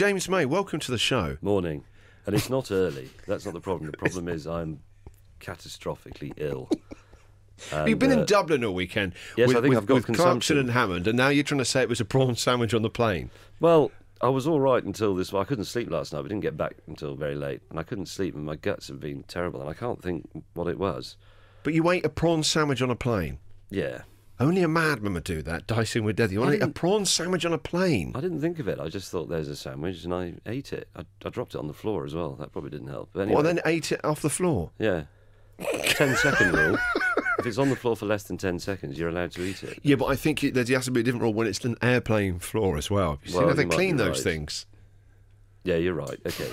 James May, welcome to the show. Morning. And it's not early. That's not the problem. The problem is I'm catastrophically ill. And you've been in Dublin all weekend. Yes, with, I think I've got consumption. Clarkson and Hammond, and now you're trying to say it was a prawn sandwich on the plane. Well, I was all right until this. I couldn't sleep last night. We didn't get back until very late, and I couldn't sleep, and my guts have been terrible, and I can't think what it was. But you ate a prawn sandwich on a plane? Yeah. Only a madman would do that, dicing with death. You want to eat a prawn sandwich on a plane? I didn't think of it. I just thought there's a sandwich, and I ate it. I dropped it on the floor as well. That probably didn't help. But anyway, well, then ate it off the floor? Yeah. 10-second rule. If it's on the floor for less than 10 seconds, you're allowed to eat it. Yeah, but I think there has to be a different rule when it's an airplane floor as well. You see how they clean those things. Yeah, you're right. Okay.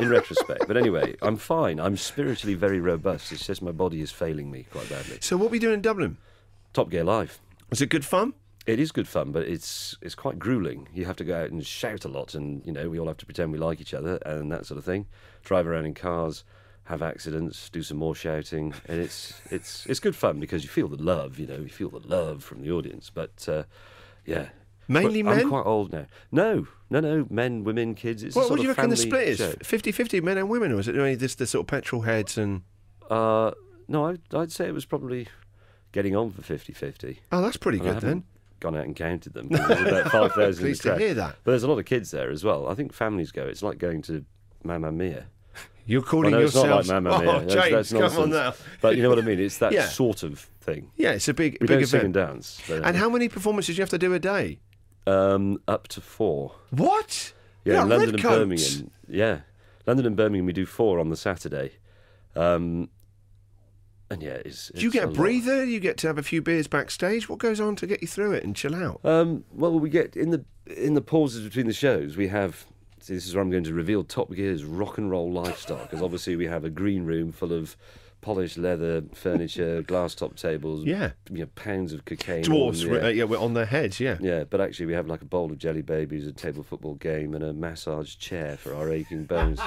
In retrospect. But anyway, I'm fine. I'm spiritually very robust. It's just my body is failing me quite badly. So what were you doing in Dublin? Top Gear Live. Was it good fun? It is good fun, but it's quite gruelling. You have to go out and shout a lot, and, you know, we all have to pretend we like each other and that sort of thing. Drive around in cars, have accidents, do some more shouting, and it's good fun because you feel the love, you know, you feel the love from the audience. But yeah, mainly men. I'm quite old now. No, men, women, kids. It's what do you reckon the split is? 50-50 men and women, or is it only the sort of petrol heads and? No, I'd say it was probably getting on for 50-50. Oh, that's pretty good then. Gone out and counted them. There's about 5,000. Pleased to hear that. But there's a lot of kids there as well. I think families go. It's like going to Mamma Mia. You're calling yourself... Not like Mamma Mia. Oh, James, come on now. But you know what I mean? It's that sort of thing. Yeah, it's a big event. Sing and dance. And how many performances do you have to do a day? Up to 4. What? Yeah, in London and Birmingham. Yeah. London and Birmingham, we do 4 on the Saturday. And yeah, it's do you get a breather? You get to have a few beers backstage? What goes on to get you through it and chill out? Well, we get... In the pauses between the shows, we have... See, this is where I'm going to reveal Top Gear's rock and roll lifestyle, because obviously we have a green room full of polished leather furniture, glass top tables, you know, pounds of cocaine. Dwarfs, we're on their heads, yeah. Yeah, but actually we have like a bowl of jelly babies, a table football game, and a massage chair for our aching bones.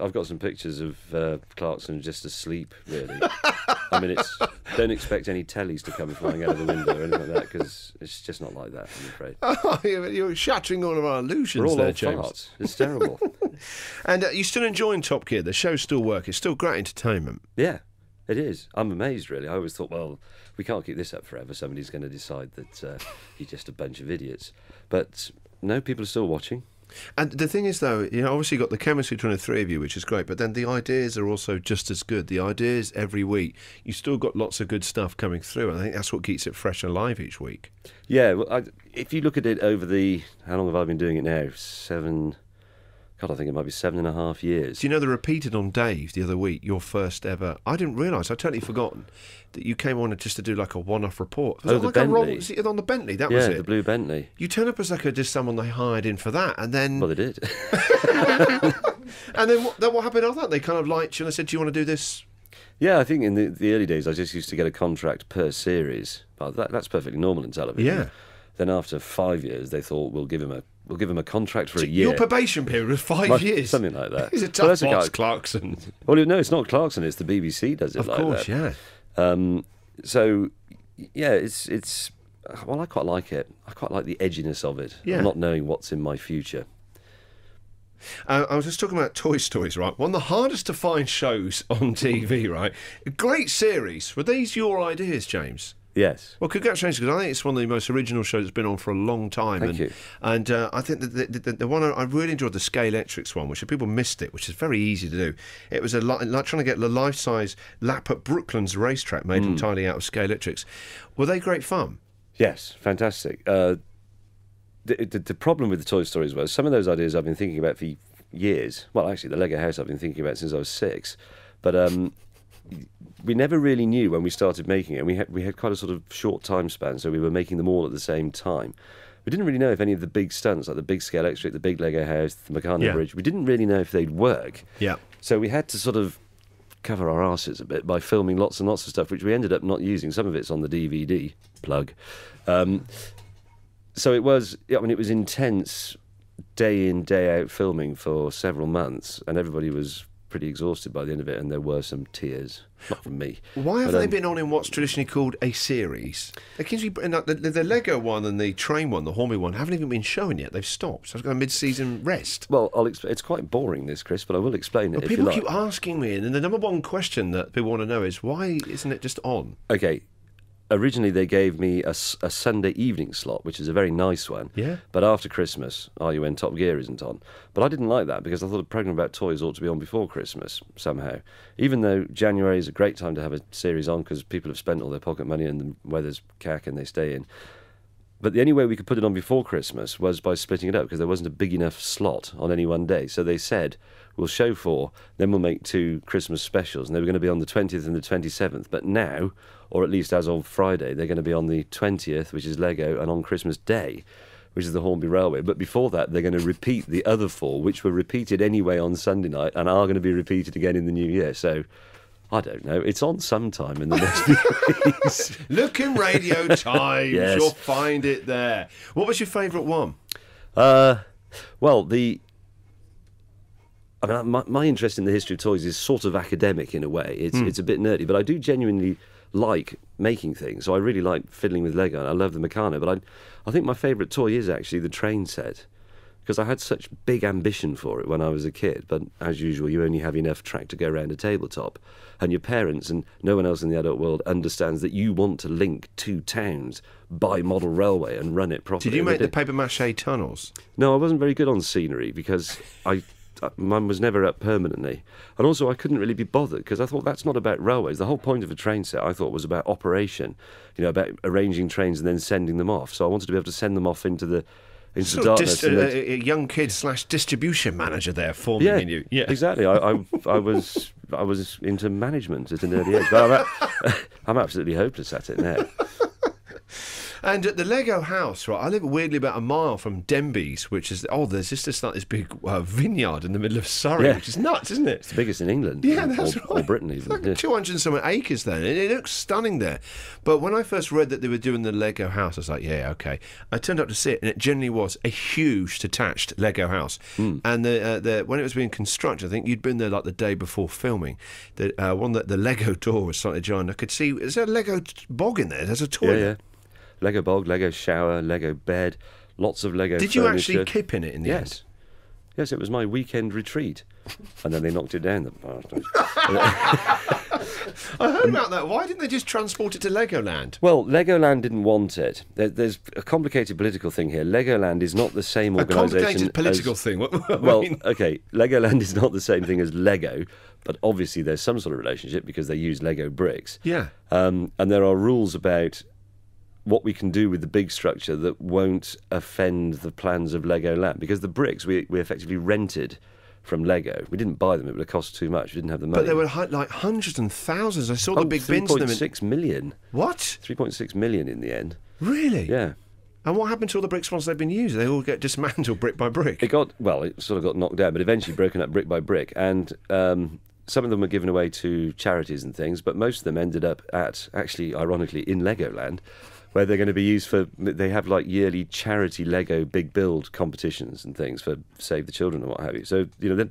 I've got some pictures of Clarkson just asleep, really. I mean, don't expect any tellies to come flying out of the window or anything like that, because it's just not like that, I'm afraid. Oh, you're shattering all of our illusions. We're all there, James. Farts. It's terrible. And you're still enjoying Top Gear? The shows still work? It's still great entertainment? Yeah, it is. I'm amazed, really. I always thought, well, we can't keep this up forever. Somebody's going to decide that you're just a bunch of idiots. But no, people are still watching. And the thing is, though, you know, obviously you've got the chemistry between the three of you, which is great, but then the ideas are also just as good. The ideas every week, you've still got lots of good stuff coming through, and I think that's what keeps it fresh and alive each week. Yeah, well, if you look at it over the... How long have I been doing it now? 7... God, I think it might be 7.5 years. Do you know they repeated on Dave the other week, your first ever... I didn't realise, I'd totally forgotten, that you came on just to do like a one-off report. Was it on the Bentley, that was it? Yeah, the blue Bentley. You turn up as like just someone they hired in for that, and then... Well, they did. And then what happened after that? They kind of liked you and they said, do you want to do this? Yeah, I think in the early days I just used to get a contract per series. But that's perfectly normal in television. Yeah. Then after 5 years, they thought, we'll give him a contract for a year. Your probation period was 5 years. Something like that. He's a tough boss, Clarkson. Well, no, it's not Clarkson. It's the BBC does it like that. Of course, yeah. So, yeah, it's... Well, I quite like it. I quite like the edginess of it. Yeah. Not knowing what's in my future. I was just talking about Toy Stories, right? One of the hardest to find shows on TV, right? A great series. Were these your ideas, James? Yes. Well, congratulations, because I think it's one of the most original shows that's been on for a long time. Thank you. And I think that the one I really enjoyed, the Scalextric one, which people missed it, which is very easy to do. It was like trying to get a life-size lap at Brooklands racetrack made entirely out of Scalextrics. Were they great fun? Yes, fantastic. The problem with the Toy Story as well, some of those ideas I've been thinking about for years. Well, actually, the Lego house I've been thinking about since I was 6. But... we never really knew when we started making it. We had quite a sort of short time span, so we were making them all at the same time. We didn't really know if any of the big stunts, like the big Scalextric, the big Lego house, the Meccano bridge, we didn't really know if they'd work. Yeah. So we had to sort of cover our asses a bit by filming lots and lots of stuff, which we ended up not using. Some of it's on the DVD, plug. So it was, I mean, it was intense day in, day out filming for several months, and everybody was pretty exhausted by the end of it, and there were some tears, not from me. Why have they been on in what's traditionally called a series? The Lego one and the train one, the Hornby one, haven't even been shown yet. They've stopped. So I've got a mid-season rest. Well, it's quite boring, this, Chris, but I will explain it if you like. People keep asking me, and the number one question that people want to know is, why isn't it just on? Okay. Originally, they gave me a Sunday evening slot, which is a very nice one. Yeah. But after Christmas, RUN Top Gear isn't on. But I didn't like that because I thought a programme about toys ought to be on before Christmas somehow. Even though January is a great time to have a series on because people have spent all their pocket money and the weather's cack and they stay in. But the only way we could put it on before Christmas was by splitting it up because there wasn't a big enough slot on any one day. So they said, we'll show 4, then we'll make 2 Christmas specials. And they were going to be on the 20th and the 27th. But now, or at least as of Friday, they're going to be on the 20th, which is Lego, and on Christmas Day, which is the Hornby Railway. But before that, they're going to repeat the other 4, which were repeated anyway on Sunday night and are going to be repeated again in the new year. So I don't know. It's on sometime in the next few weeks. Look in Radio Times. Yes. You'll find it there. What was your favourite one? I mean, my interest in the history of toys is sort of academic in a way. It's a bit nerdy, but I do genuinely like making things. So I really like fiddling with Lego, and I love the Meccano. But I think my favourite toy is actually the train set, because I had such big ambition for it when I was a kid. But as usual, you only have enough track to go around a tabletop, and your parents and no one else in the adult world understands that you want to link 2 towns by model railway and run it properly. Did you make the papier-mâché tunnels? No, I wasn't very good on scenery because mine was never up permanently. And also I couldn't really be bothered because I thought that's not about railways. The whole point of a train set, I thought, was about operation, you know, about arranging trains and then sending them off. So I wanted to be able to send them off into the darkness. A young kid / distribution manager there forming in you. Yeah, exactly. I was into management at an early age. But I'm absolutely hopeless at it now. And at the Lego house, right, I live weirdly about a mile from Denby's, which is, there's just like this big vineyard in the middle of Surrey, which is nuts, isn't it? It's the biggest in England. Yeah, that's right. Or Britain, even. It's like 200 and something acres there. It looks stunning there. But when I first read that they were doing the Lego house, I was like, yeah, okay. I turned up to see it, and it generally was a huge detached Lego house. Mm. And when it was being constructed, I think you'd been there like the day before filming. The Lego door was slightly giant. I could see, is there a Lego bog in there? There's a toilet. Yeah. Lego bog, Lego shower, Lego bed, lots of Lego furniture. Did you actually kip in it in the end? Yes, it was my weekend retreat. And then they knocked it down, the bastards. I heard about that. Why didn't they just transport it to Legoland? Well, Legoland didn't want it. There's a complicated political thing here. Legoland is not the same organisation. A complicated political thing? Well, OK, Legoland is not the same thing as Lego, but obviously there's some sort of relationship because they use Lego bricks. Yeah. And there are rules about what we can do with the big structure that won't offend the plans of Legoland. Because the bricks we effectively rented from Lego. We didn't buy them, it would have cost too much. We didn't have the money. But there were like hundreds and thousands. I saw the big bins in them. 3.6 million. What? 3.6 million in the end. Really? Yeah. And what happened to all the bricks once they've been used? They all get dismantled brick by brick. It sort of got knocked down, but eventually broken up brick by brick. And some of them were given away to charities and things, but most of them ended up ironically, in Legoland, where they're going to be used for, they have like yearly charity Lego big build competitions and things for Save the Children and what have you. So, you know,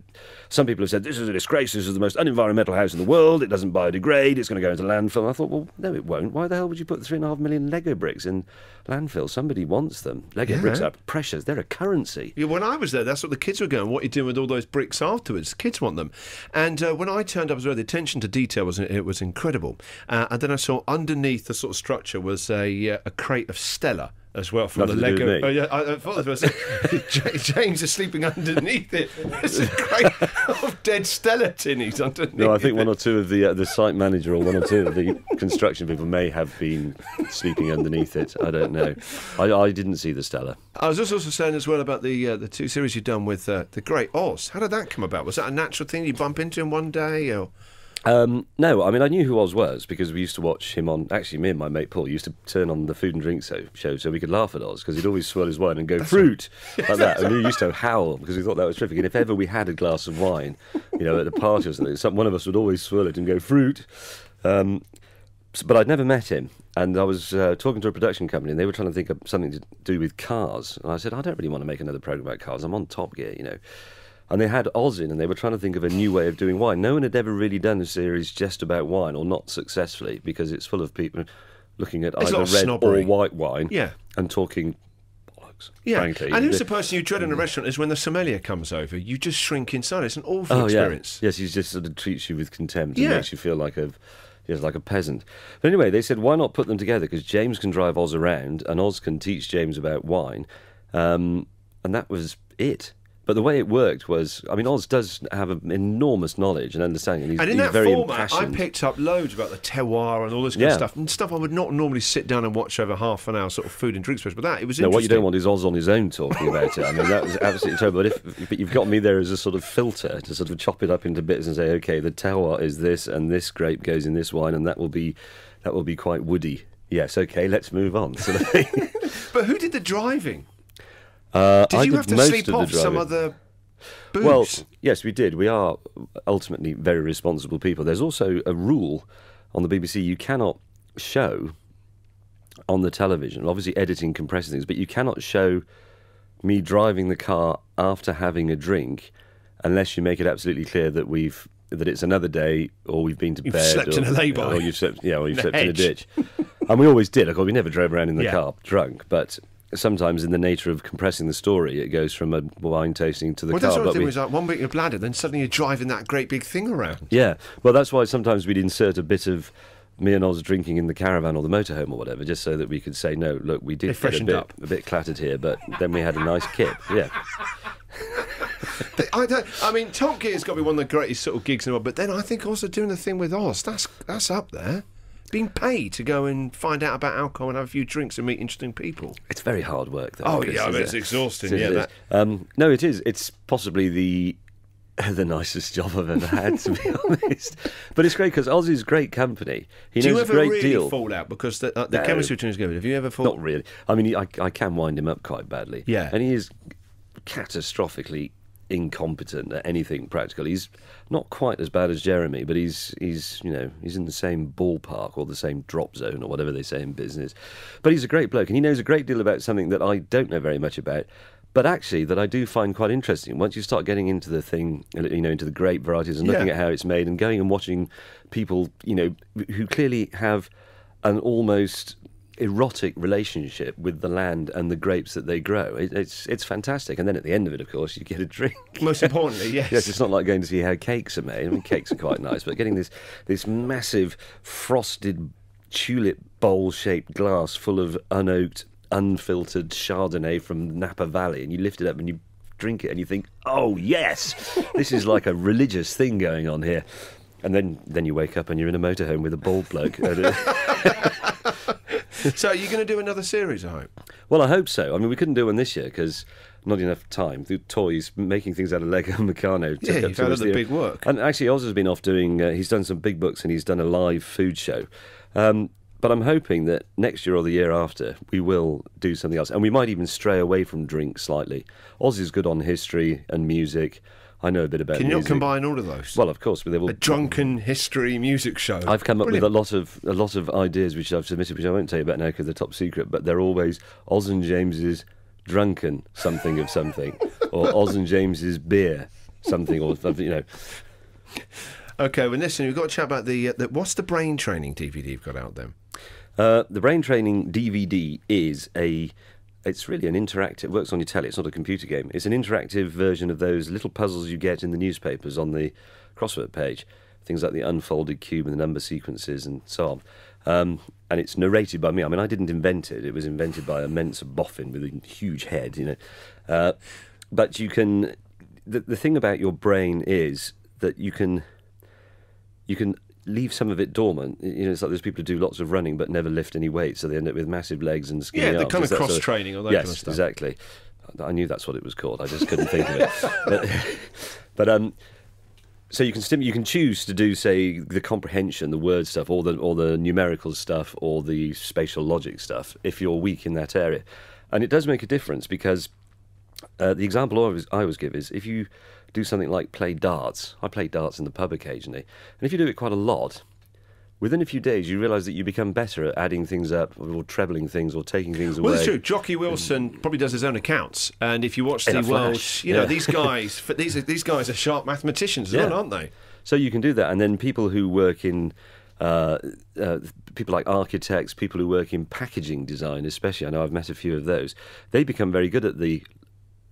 some people have said, this is a disgrace, this is the most unenvironmental house in the world, it doesn't biodegrade, it's going to go into landfill. And I thought, well, no, it won't. Why the hell would you put 3.5 million Lego bricks in landfill? Somebody wants them. Lego bricks are precious, they're a currency. Yeah, when I was there, that's what the kids were going, what are you doing with all those bricks afterwards? Kids want them. And when I turned up, the attention to detail was incredible. And then I saw underneath the sort of structure was a crate of Stella as well from the Lego. I thought James is sleeping underneath it. There's a crate of dead Stella tinnies underneath. No, I think one or two of the site manager or one or two of the construction people may have been sleeping underneath it. I don't know. I didn't see the Stella. I was also saying as well about the 2 series you've done with the Great Oz. How did that come about? Was that a natural thing you bump into in one day, or? No, I mean, I knew who Oz was because we used to watch him on. Actually, me and my mate Paul used to turn on the food and drink show so we could laugh at Oz because he'd always swirl his wine and go, that's fruit, like that. And we used to howl because we thought that was terrific. And if ever we had a glass of wine, you know, at a party or something, one of us would always swirl it and go, fruit. But I'd never met him. And I was talking to a production company and they were trying to think of something to do with cars. And I said, I don't really want to make another programme about cars. I'm on Top Gear, you know. And they had Oz in, and they were trying to think of a new way of doing wine. No one had ever really done a series just about wine, or not successfully, because it's full of people looking at either red or white wine and talking bollocks, frankly. And who's the person you dread in a restaurant is when the sommelier comes over, you just shrink inside. It's an awful experience. Yes, he just sort of treats you with contempt and makes you feel like a... It's like a peasant. But anyway, they said, why not put them together? Because James can drive Oz around, and Oz can teach James about wine. And that was it. But the way it worked was, I mean, Oz does have an enormous knowledge and understanding. He's, and in he's that very format, impassioned. I picked up loads about the terroir and all this kind of stuff, and stuff I would not normally sit down and watch over half an hour, sort of food and drink special. But that, it was interesting. No, what you don't want is Oz on his own talking about it. I mean, that was absolutely terrible. But you've got me there as a sort of filter to sort of chop it up into bits and say, okay, the terroir is this, and this grape goes in this wine, and that will be quite woody. Yes, okay, let's move on. So but who did the driving? Did you have to sleep off some other booze? Well, yes, we did. We are ultimately very responsible people. There's also a rule on the BBC, you cannot show on the television, obviously editing, compressing things, but you cannot show me driving the car after having a drink unless you make it absolutely clear that it's another day, or we've been to bed. You've slept in a lay-by. Or you've slept, or you've slept in a ditch. And we always did. Like, we never drove around in the car drunk, but... Sometimes, in the nature of compressing the story, it goes from a wine tasting to the car. Well, that sort of thing was like 1 week in a bladder, then suddenly you're driving that great big thing around. Yeah, well, that's why sometimes we'd insert a bit of me and Oz drinking in the caravan or the motorhome or whatever, just so that we could say, no, look, we did get a bit clattered here, but then we had a nice kip. Yeah. I mean, Top Gear's got to be one of the greatest sort of gigs in the world, but then I think also doing the thing with Oz, that's up there. Being paid to go and find out about alcohol and have a few drinks and meet interesting people. It's very hard work, though. Oh, yeah, I mean, it's exhausting, That. No, it is. It's possibly the nicest job I've ever had, to be honest. But it's great, because Ozzy's great company. He knows a great deal. Do you ever really fall out? Because the chemistry between us is good. Have you ever fallen out? Not really. I mean, I can wind him up quite badly. Yeah. And he is catastrophically incompetent at anything practical. He's not quite as bad as Jeremy, but he's in the same ballpark or the same drop zone or whatever they say in business. But he's a great bloke, and he knows a great deal about something that I don't know very much about, but actually that I do find quite interesting. Once you start getting into the thing, into the grape varieties and looking at how it's made and going and watching people, who clearly have an almost erotic relationship with the land and the grapes that they grow. It's fantastic. And then at the end of it, of course, you get a drink. Most importantly, yes. Yes, it's not like going to see how cakes are made. I mean, cakes are quite nice, but getting this massive frosted tulip bowl-shaped glass full of unoaked, unfiltered Chardonnay from Napa Valley, and you lift it up and you drink it and you think, oh, yes, this is like a religious thing going on here. And then you wake up and you're in a motorhome with a bald bloke. So are you going to do another series, I hope? Well, I hope so. I mean, we couldn't do one this year because not enough time. The toys, making things out of Lego and Meccano. Yeah, you've had other big work. And actually, Oz has been off doing... he's done some big books and he's done a live food show. But I'm hoping that next year or the year after, we will do something else. And we might even stray away from drink slightly. Oz is good on history and music. I know a bit about music. Can you not combine all of those? Well, of course. But a drunken history music show. I've come up with a lot of ideas which I've submitted, which I won't tell you about now because they're top secret, but they're always Oz and James's drunken something of something, or Oz and James's beer something, or something, OK, well, listen, we've got to chat about what's the brain training DVD you've got out then? The brain training DVD is it's really an interactive... It works on your telly, it's not a computer game. It's an interactive version of those little puzzles you get in the newspapers on the crossword page. Things like the unfolded cube and the number sequences and so on. And it's narrated by me. I mean, I didn't invent it. It was invented by a Mensa boffin with a huge head, But you can... The thing about your brain is that you can leave some of it dormant. It's like there's people who do lots of running but never lift any weight, so they end up with massive legs and skinny arms. Yeah, the kind of cross-training or that kind of stuff. Yes, exactly. I knew that's what it was called. I just couldn't think of it. So you can choose to do, say, the comprehension, the word stuff, or the numerical stuff, or the spatial logic stuff, if you're weak in that area. And it does make a difference because the example I always give is if you do something like play darts. I play darts in the pub occasionally. And if you do it quite a lot, within a few days, you realise that you become better at adding things up or trebling things or taking things away. Well, it's true. Jockey Wilson probably does his own accounts. And if you watch the world, you know, these guys, these guys are sharp mathematicians, yeah. aren't they? So you can do that. And then people who work in... people like architects, people who work in packaging design especially, I know I've met a few of those, they become very good at the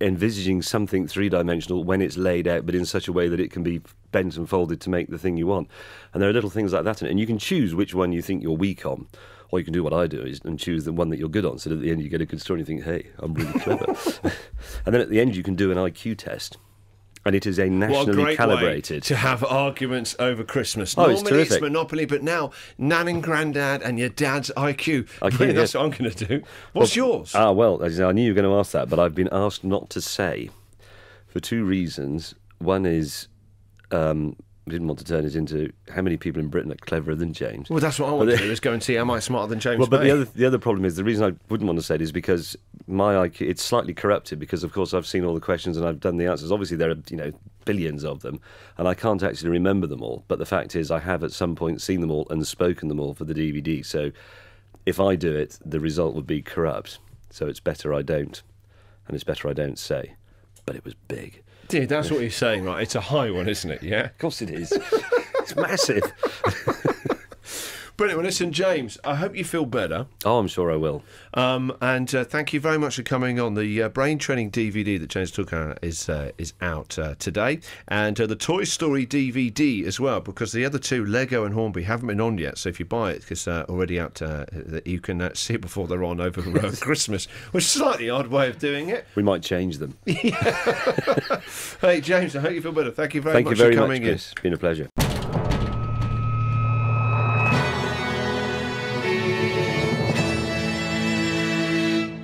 envisaging something three-dimensional when it's laid out, but in such a way that it can be bent and folded to make the thing you want. And there are little things like that in it. And you can choose which one you think you're weak on, or you can do what I do and choose the one that you're good on, so that at the end you get a good story and you think, hey, I'm really clever. And then at the end you can do an IQ test. And it is a nationally calibrated. Way to have arguments over Christmas. Oh, normally it's Monopoly, but now Nan and Grandad and your dad's IQ. Really, that's what I'm going to do. What's yours? Ah, well, as you know, I knew you were going to ask that, but I've been asked not to say for two reasons. One is I didn't want to turn it into how many people in Britain are cleverer than James. Well, that's what I want to do, is go and see am I smarter than James May. Well, but the other problem is, the reason I wouldn't want to say it is because my IQ, it's slightly corrupted, because of course I've seen all the questions and I've done the answers. Obviously there are, you know, billions of them, and I can't actually remember them all. But the fact is I have at some point seen them all and spoken them all for the DVD. So if I do it, the result would be corrupt. So it's better I don't, and it's better I don't say. But it was big. Dude, that's what you're saying, right? It's a high one, isn't it? Yeah? Of course it is. It's massive. Brilliant. Well, listen, James, I hope you feel better. Oh, I'm sure I will. And thank you very much for coming on. The Brain Training DVD that James took out is out today. And the Toy Story DVD as well, because the other two, Lego and Hornby, haven't been on yet. So if you buy it, because they're already out, you can see it before they're on over Christmas, which is a slightly odd way of doing it. We might change them. Hey, James, I hope you feel better. Thank you very much for coming in. It's been a pleasure.